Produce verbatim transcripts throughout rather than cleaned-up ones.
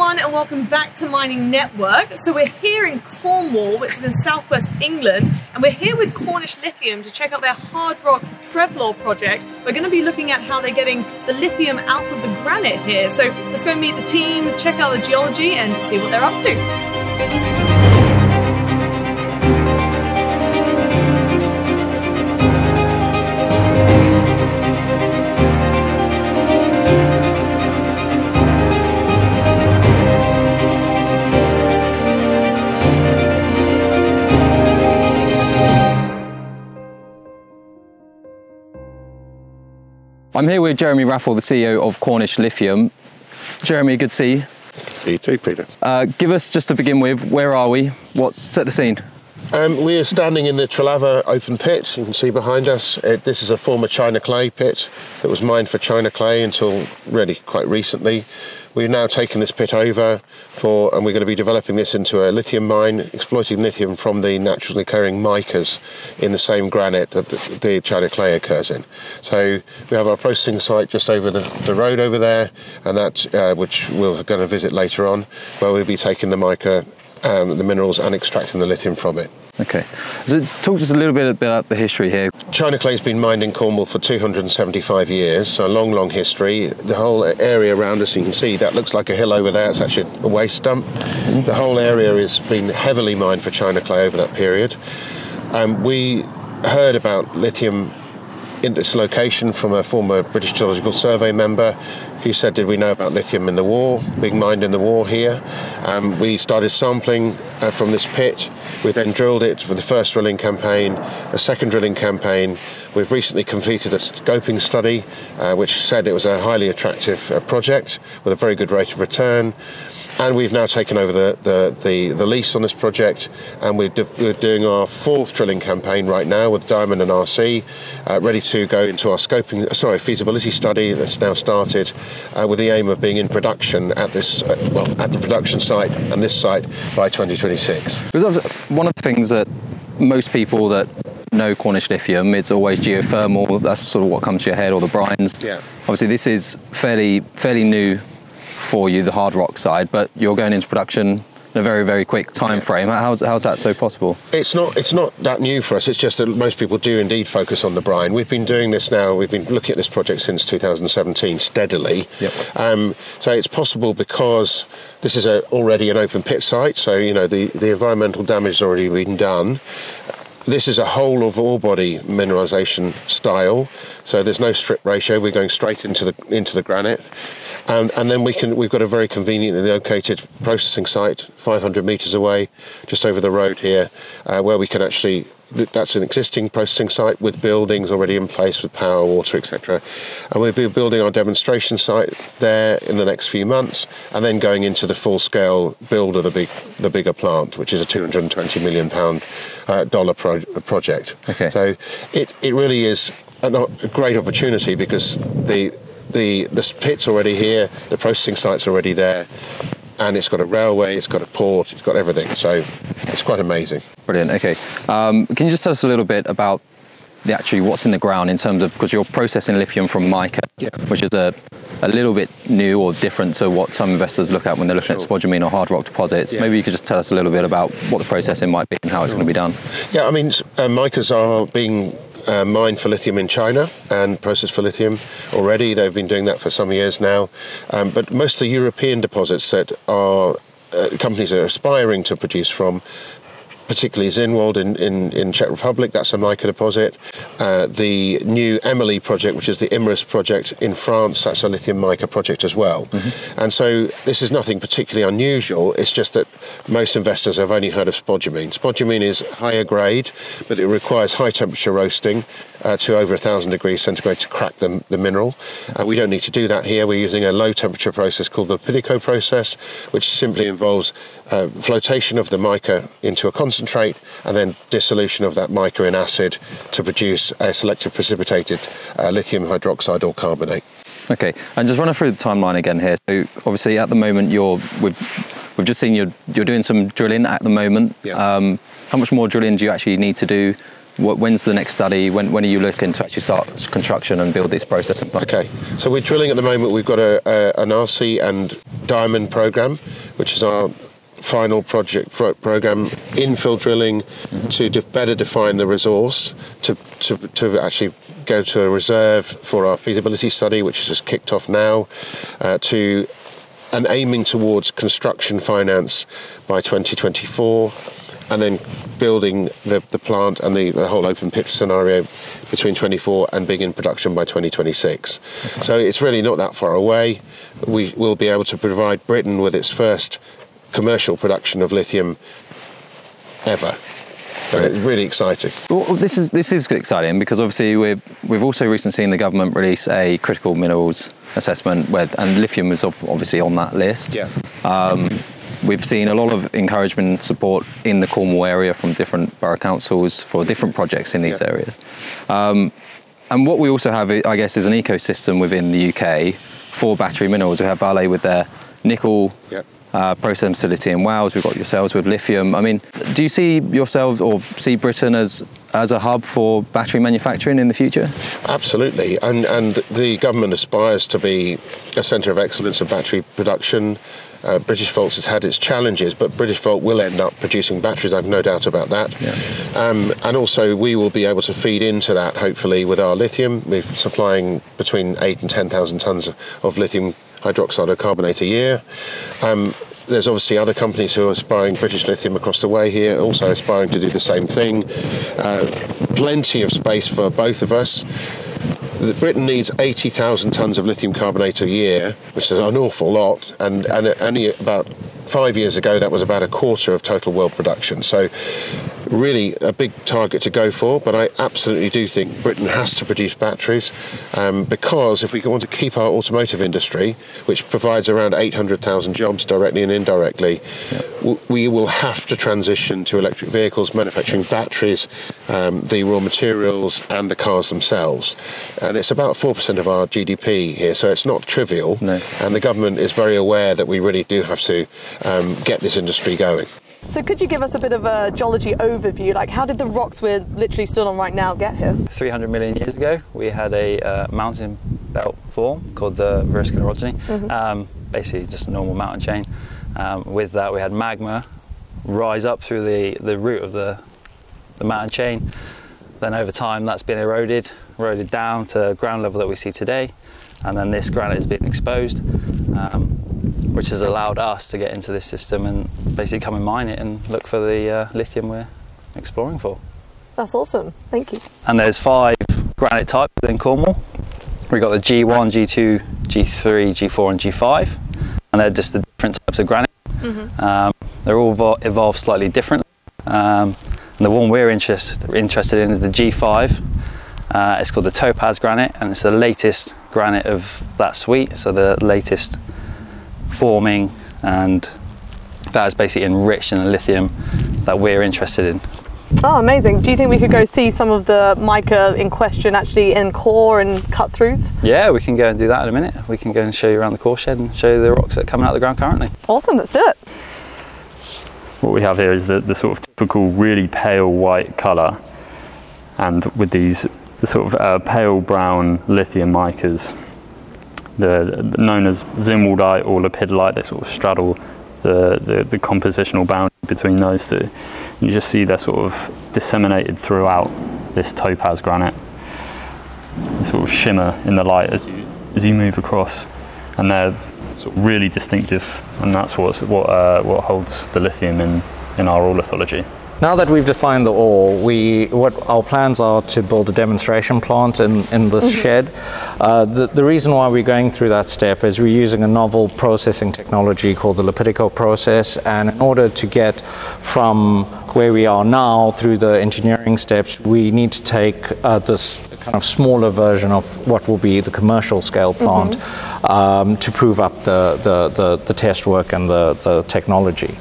everyone and welcome back to Mining Network. So we're here in Cornwall, which is in southwest England, and we're here with Cornish Lithium to check out their hard rock Trelavour project. We're going to be looking at how they're getting the lithium out of the granite here. So let's go meet the team, check out the geology and see what they're up to. I'm here with Jeremy Wrathall, the C E O of Cornish Lithium. Jeremy, good to see you. See you too, Peter. Uh, give us, just to begin with, where are we? What's set the scene? Um, we are standing in the Trelavour open pit. You can see behind us, it, this is a former china clay pit that was mined for china clay until really quite recently. We've now taken this pit over for, and we're going to be developing this into a lithium mine, exploiting lithium from the naturally occurring micas in the same granite that the, the china clay occurs in. So we have our processing site just over the, the road over there, and that, uh, which we're going to visit later on, where we'll be taking the mica, um, the minerals, and extracting the lithium from it. Okay, so talk to us a little bit about the history here. China clay has been mined in Cornwall for two hundred seventy-five years, so a long, long history. The whole area around us, you can see, that looks like a hill over there. It's actually a waste dump. The whole area has been heavily mined for china clay over that period. Um, we heard about lithium in this location from a former British Geological Survey member who said, did we know about lithium in the war, being mined in the war here? Um, we started sampling uh, from this pit. We then drilled it for the first drilling campaign, a second drilling campaign. We've recently completed a scoping study, uh, which said it was a highly attractive uh, project with a very good rate of return. And we've now taken over the, the, the, the lease on this project, and we're, do, we're doing our fourth drilling campaign right now with Diamond and R C, uh, ready to go into our scoping, sorry, feasibility study that's now started, uh, with the aim of being in production at this, uh, well, at the production site and this site by twenty twenty-six. One of the things that most people that know Cornish Lithium, it's always geothermal. That's sort of what comes to your head, or the brines. Yeah. Obviously, this is fairly fairly new for you, the hard rock side, but you're going into production in a very, very quick time frame. How's, how's that so possible? It's not, it's not that new for us. It's just that most people do indeed focus on the brine. We've been doing this now. We've been looking at this project since two thousand seventeen steadily. Yep. Um, so it's possible because this is a, already an open pit site. So, you know, the, the environmental damage has already been done. This is a whole of ore body mineralization style. So there's no strip ratio. We're going straight into the, into the granite. And, and then we can, we've got a very conveniently located processing site, five hundred metres away, just over the road here, uh, where we can actually, that's an existing processing site with buildings already in place with power, water, et cetera. And we'll be building our demonstration site there in the next few months, and then going into the full-scale build of the big, the bigger plant, which is a two hundred and twenty million pound uh, dollar pro project. Okay. So it, it really is a, a great opportunity because the... The, the pit's already here, the processing site's already there, and it's got a railway, it's got a port, it's got everything. So it's quite amazing. Brilliant, okay. Um, can you just tell us a little bit about the actually what's in the ground in terms of, because you're processing lithium from mica, yeah, which is a, a little bit new or different to what some investors look at when they're looking sure. at spodumene or hard rock deposits. Yeah. Maybe you could just tell us a little bit about what the processing might be and how it's sure. going to be done. Yeah, I mean, uh, micas are being Uh, mined for lithium in China and processed for lithium already. They've been doing that for some years now. Um, but most of the European deposits that our uh, companies are aspiring to produce from, particularly Zinwald in, in, in Czech Republic, that's a mica deposit. Uh, the new Emily project, which is the Imrus project in France, that's a lithium mica project as well. Mm-hmm. And so this is nothing particularly unusual, it's just that most investors have only heard of spodumene. Spodumene is higher grade, but it requires high temperature roasting uh, to over one thousand degrees centigrade to crack the, the mineral. Uh, we don't need to do that here, we're using a low temperature process called the Pitico process, which simply involves uh, flotation of the mica into a concentrate concentrate and then dissolution of that mica in acid to produce a selective precipitated uh, lithium hydroxide or carbonate. Okay, and just running through the timeline again here. So obviously at the moment you're, we've, we've just seen you're, you're doing some drilling at the moment. Yeah. Um, how much more drilling do you actually need to do? When's the next study? When, when are you looking to actually start construction and build this process? Okay, so we're drilling at the moment. We've got a, a, an R C and Diamond program. which is our final project pro program, infill drilling mm-hmm. to de better define the resource, to, to, to actually go to a reserve for our feasibility study, which is just kicked off now, uh, to and aiming towards construction finance by twenty twenty-four, and then building the, the plant and the, the whole open pit scenario between twenty-four and being in production by twenty twenty-six. Okay. So it's really not that far away. We will be able to provide Britain with its first commercial production of lithium ever. So it's really exciting. Well, this is this is exciting because obviously we've we've also recently seen the government release a critical minerals assessment, where and lithium was obviously on that list. Yeah. Um, we've seen a lot of encouragement and support in the Cornwall area from different borough councils for different projects in these yeah. areas. Um, and what we also have, I guess, is an ecosystem within the U K for battery minerals. We have Vale with their nickel. Yeah. Uh, processing facility in Wales, we've got yourselves with lithium. I mean, do you see yourselves or see Britain as as a hub for battery manufacturing in the future? Absolutely, and and the government aspires to be a centre of excellence of battery production. Uh, Britishvolt has had its challenges, but Britishvolt will end up producing batteries, I've no doubt about that. Yeah. Um, and also we will be able to feed into that, hopefully, with our lithium. We're supplying between eight and ten thousand tonnes of lithium hydroxide or carbonate a year. Um, there's obviously other companies who are aspiring, British Lithium across the way here, also aspiring to do the same thing. Uh, plenty of space for both of us. Britain needs eighty thousand tonnes of lithium carbonate a year, which is an awful lot, and, and only about five years ago that was about a quarter of total world production. So really a big target to go for, but I absolutely do think Britain has to produce batteries, um, because if we want to keep our automotive industry, which provides around eight hundred thousand jobs directly and indirectly, yeah. we will have to transition to electric vehicles, manufacturing batteries, um, the raw materials and the cars themselves. And it's about four percent of our G D P here, so it's not trivial. No. And the government is very aware that we really do have to um, get this industry going. So could you give us a bit of a geology overview? Like, how did the rocks we're literally stood on right now get here? three hundred million years ago, we had a uh, mountain belt form called the Variscan Orogeny, mm-hmm. um, basically just a normal mountain chain. Um, with that, we had magma rise up through the, the root of the, the mountain chain. Then over time, that's been eroded, eroded down to ground level that we see today. And then this granite has been exposed, um, which has allowed us to get into this system and basically come and mine it and look for the uh, lithium we're exploring for. That's awesome, thank you. And there's five granite types within Cornwall. We've got the G one, G two, G three, G four and G five. And they're just the different types of granite. Mm-hmm. um, they're all evolved slightly differently. Um, and the one we're interest, interested in is the G five. Uh, it's called the Topaz granite, and it's the latest granite of that suite, so the latest forming, and that is basically enriched in the lithium that we're interested in. Oh, amazing. Do you think we could go see some of the mica in question actually in core and cut throughs? Yeah, we can go and do that in a minute. We can go and show you around the core shed and show you the rocks that are coming out of the ground currently. Awesome, let's do it. What we have here is the, the sort of typical really pale white colour, and with these the sort of uh, pale brown lithium micas, the, the known as Zinnwaldite or Lepidolite. They sort of straddle the, the, the compositional boundary between those two. You just see they're sort of disseminated throughout this topaz granite. They sort of shimmer in the light as you, as you move across, and they're sort of really distinctive, and that's what's, what, uh, what holds the lithium in, in our ore lithology. Now that we've defined the ore, we, what our plans are to build a demonstration plant in, in this mm-hmm. shed. Uh, the, the reason why we're going through that step is we're using a novel processing technology called the Lepidico process, and in order to get from where we are now through the engineering steps, we need to take uh, this kind of smaller version of what will be the commercial scale plant mm-hmm. um, to prove up the, the, the, the test work and the, the technology.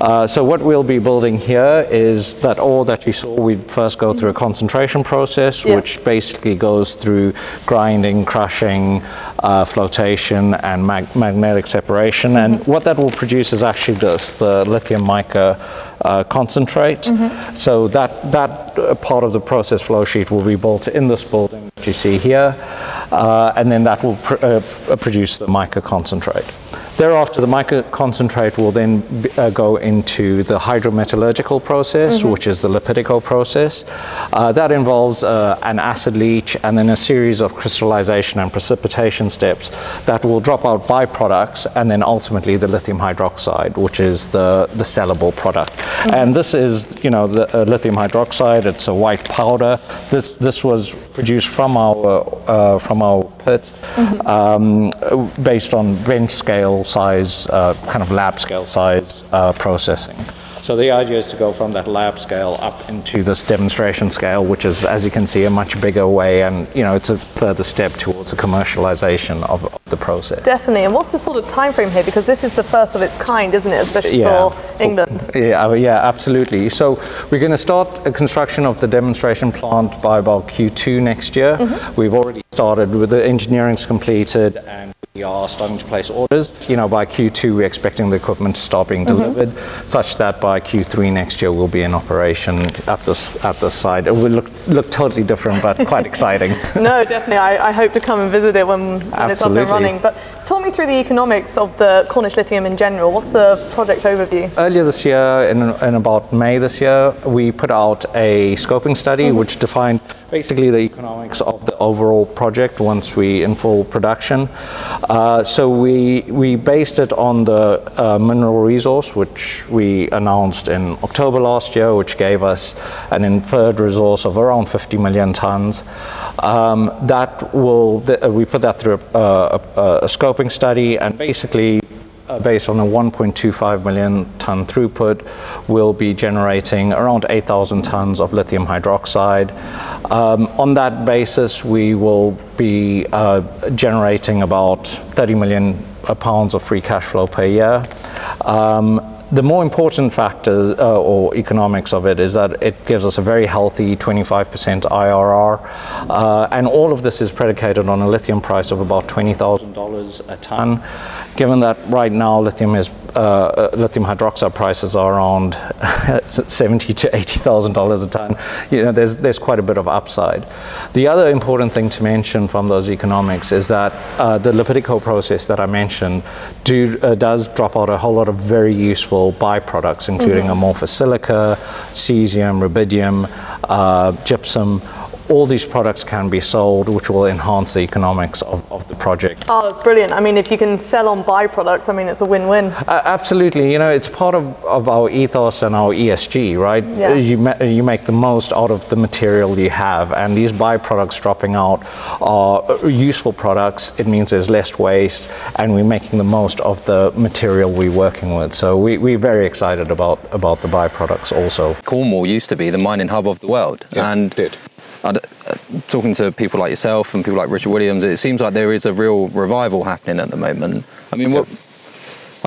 Uh, so what we'll be building here is that ore that you saw. We first go through a concentration process, yeah. which basically goes through grinding, crushing, uh, flotation, and mag magnetic separation. Mm-hmm. And what that will produce is actually this, the lithium mica uh, concentrate. Mm-hmm. So that, that part of the process flow sheet will be built in this building that you see here. Uh, and then that will pr uh, produce the mica concentrate. Thereafter, the microconcentrate will then uh, go into the hydrometallurgical process, mm-hmm. which is the Lepidico process. Uh, that involves uh, an acid leach and then a series of crystallization and precipitation steps that will drop out byproducts and then ultimately the lithium hydroxide, which is the, the sellable product. Mm-hmm. And this is, you know, the uh, lithium hydroxide. It's a white powder. This this was produced from our uh, from our pit, mm-hmm. um, based on bench scale size, uh, kind of lab scale size uh, processing. So the idea is to go from that lab scale up into this demonstration scale, which is, as you can see, a much bigger way, and you know, it's a further step towards the commercialization of, of the process. Definitely. And what's the sort of time frame here? Because this is the first of its kind, isn't it? Especially yeah, for, for England. Yeah, yeah, absolutely. So we're going to start a construction of the demonstration plant by about Q two next year. Mm-hmm. We've already started with the engineering's completed, and we are starting to place orders. You know, by Q two, we're expecting the equipment to start being delivered, mm-hmm. such that by Q three next year, we'll be in operation at this at this site. It will look look totally different, but quite exciting. No, definitely. I, I hope to come and visit it when, when it's up and running. But talk me through the economics of the Cornish Lithium in general. What's the project overview? Earlier this year, in, in about May this year, we put out a scoping study, mm-hmm. which defined basically the economics of the overall project once we in full production. Uh, so we we based it on the uh, mineral resource, which we announced in October last year, which gave us an inferred resource of around fifty million tons. Um, that will th we put that through a, a, a scoping study, and basically, Uh, based on a one point two five million ton throughput, we'll be generating around eight thousand tons of lithium hydroxide. Um, on that basis, we will be uh, generating about thirty million pounds of free cash flow per year. Um, The more important factors uh, or economics of it is that it gives us a very healthy twenty-five percent I R R, uh, and all of this is predicated on a lithium price of about twenty thousand dollars a ton. Given that right now lithium is uh, lithium hydroxide prices are around seventy thousand to eighty thousand dollars a ton, you know, there's there's quite a bit of upside. The other important thing to mention from those economics is that uh, the Lepidico process that I mentioned do uh, does drop out a whole lot of very useful byproducts, including mm-hmm. amorphous silica, cesium, rubidium, uh, gypsum. All these products can be sold, which will enhance the economics of, of the project. Oh, that's brilliant. I mean, if you can sell on byproducts, I mean, it's a win-win. Uh, absolutely. You know, it's part of, of our ethos and our E S G, right? Yeah. You, ma you make the most out of the material you have, and these byproducts dropping out are useful products. It means there's less waste, and we're making the most of the material we're working with. So we, we're very excited about, about the byproducts also. Cornwall used to be the mining hub of the world. Yeah, and it did. I'd, uh, talking to people like yourself and people like Richard Williams, it seems like there is a real revival happening at the moment. I mean, what,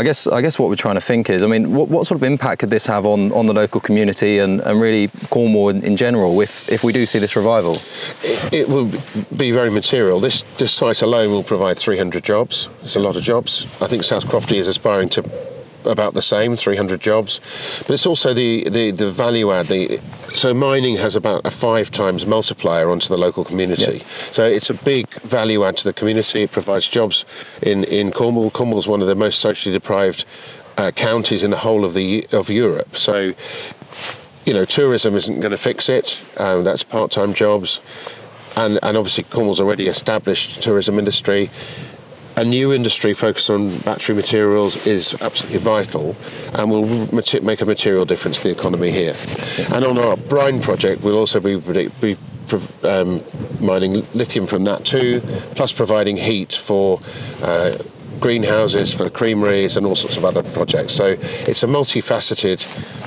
I guess I guess what we're trying to think is, I mean, what, what sort of impact could this have on, on the local community and, and really Cornwall in, in general if, if we do see this revival? It, it will be very material. This, this site alone will provide three hundred jobs. It's a lot of jobs. I think South Crofty is aspiring to about the same, three hundred jobs, but it's also the, the, the value add. The, so mining has about a five times multiplier onto the local community. Yep. So it's a big value add to the community. It provides jobs in, in Cornwall. Cornwall's one of the most socially deprived uh, counties in the whole of, the, of Europe. So, you know, tourism isn't going to fix it. Um, that's part-time jobs. And, and obviously Cornwall's already established tourism industry. A new industry focused on battery materials is absolutely vital and will make a material difference to the economy here. And on our brine project, we'll also be, be um, mining lithium from that too, plus providing heat for uh, greenhouses, for creameries and all sorts of other projects. So it's a multifaceted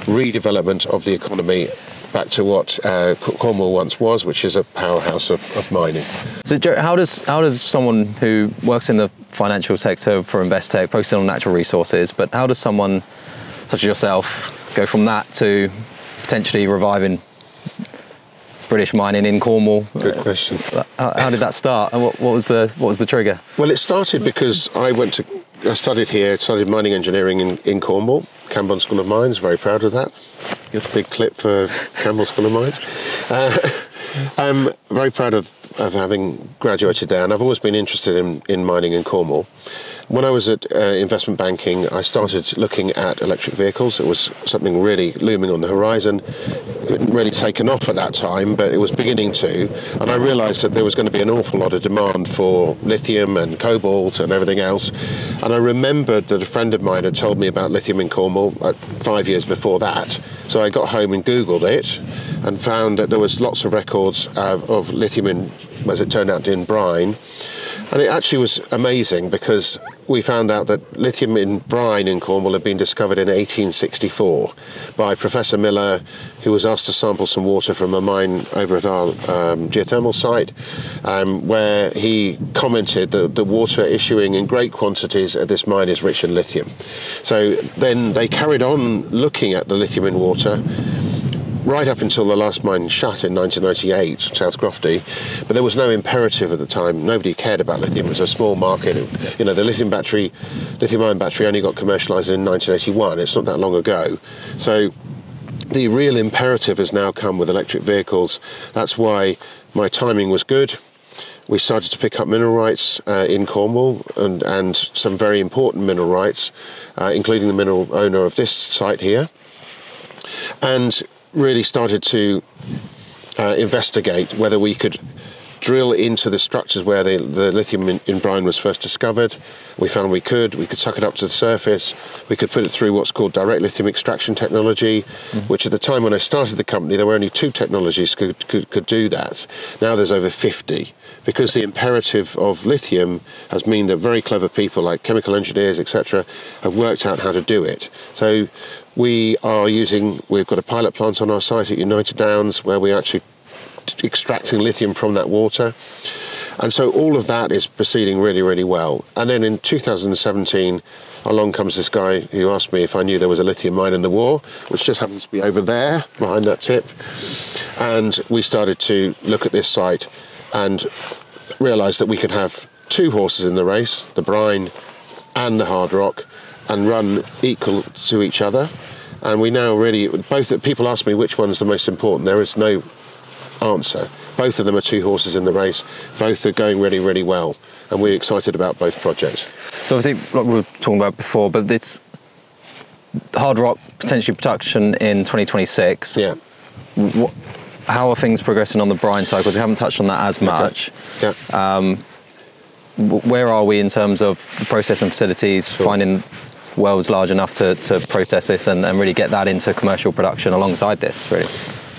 redevelopment of the economy back to what uh, Cornwall once was, which is a powerhouse of, of mining. So, Joe, how does how does someone who works in the financial sector for Investec, focusing on natural resources, but how does someone such as yourself go from that to potentially reviving British mining in Cornwall? Good question. How, how did that start, and what, what was the what was the trigger? Well, it started because I went to I studied here, studied mining engineering in, in Cornwall, Camborne School of Mines, very proud of that. Good. Big clip for Camborne School of Mines. Uh, I'm very proud of, of having graduated there, and I've always been interested in, in mining in Cornwall. When I was at uh, investment banking, I started looking at electric vehicles. It was something really looming on the horizon. It hadn't really taken off at that time, but it was beginning to. And I realised that there was going to be an awful lot of demand for lithium and cobalt and everything else. And I remembered that a friend of mine had told me about lithium in Cornwall uh, five years before that. So I got home and Googled it and found that there was lots of records uh, of lithium in, as it turned out, in brine. And it actually was amazing because we found out that lithium in brine in Cornwall had been discovered in eighteen sixty-four by Professor Miller, who was asked to sample some water from a mine over at our um, geothermal site, um, where he commented that the water issuing in great quantities at this mine is rich in lithium. So then they carried on looking at the lithium in water right up until the last mine shut in nineteen ninety-eight, South Crofty, but there was no imperative at the time. Nobody cared about lithium. It was a small market. It, you know, the lithium battery, lithium-ion battery only got commercialised in nineteen eighty-one. It's not that long ago. So the real imperative has now come with electric vehicles. That's why my timing was good. We started to pick up mineral rights uh, in Cornwall and, and some very important mineral rights, uh, including the mineral owner of this site here. And really started to uh, investigate whether we could drill into the structures where the, the lithium in, in brine was first discovered. We found we could. We could suck it up to the surface. We could put it through what's called direct lithium extraction technology, mm-hmm. which at the time when I started the company, there were only two technologies could, could, could do that. Now there's over fifty. Because the imperative of lithium has meant that very clever people like chemical engineers, et cetera, have worked out how to do it. So we are using, we've got a pilot plant on our site at United Downs where we're actually extracting lithium from that water. And so all of that is proceeding really, really well. And then in two thousand seventeen, along comes this guy who asked me if I knew there was a lithium mine in the war, which just happens to be over there, behind that tip. And we started to look at this site and realised that we could have two horses in the race, the brine and the hard rock, and run equal to each other. And we now really, both, people ask me which one's the most important. There is no answer. Both of them are two horses in the race. Both are going really, really well. And we're excited about both projects. So obviously, like we were talking about before, but it's hard rock potentially production in twenty twenty-six. Yeah. What, how are things progressing on the brine side? Because we haven't touched on that as much. Okay. Yeah. Um, where are we in terms of the processing facilities, sure. finding wells large enough to, to process this and, and really get that into commercial production alongside this, really?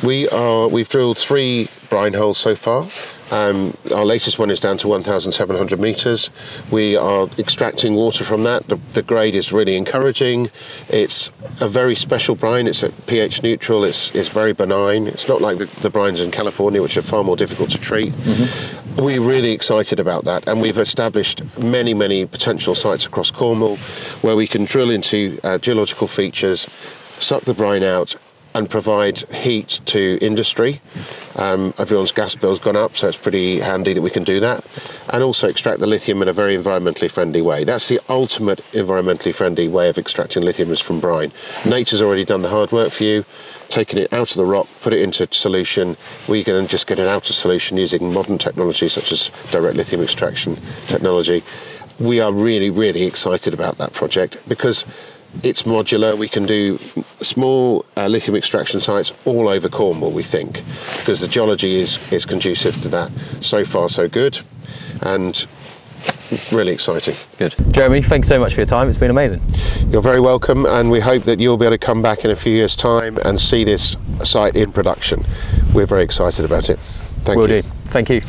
We are, we've drilled three brine holes so far. Um, our latest one is down to one thousand seven hundred metres. We are extracting water from that. The, the grade is really encouraging. It's a very special brine. It's at pH neutral. It's, it's very benign. It's not like the, the brines in California, which are far more difficult to treat. Mm-hmm. We're really excited about that, and we've established many, many potential sites across Cornwall where we can drill into uh, geological features, suck the brine out, and provide heat to industry. Um, everyone's gas bill's gone up, so it's pretty handy that we can do that. And also extract the lithium in a very environmentally friendly way. That's the ultimate environmentally friendly way of extracting lithium is from brine. Nature's already done the hard work for you, taken it out of the rock, put it into solution. We can just get it out of solution using modern technology such as direct lithium extraction technology. We are really, really excited about that project because it's modular. We can do small uh, lithium extraction sites all over Cornwall, we think, because the geology is, is conducive to that. So far, so good, and really exciting. Good. Jeremy, thanks so much for your time. It's been amazing. You're very welcome, and we hope that you'll be able to come back in a few years' time and see this site in production. We're very excited about it. Thank you. Will do. Thank you.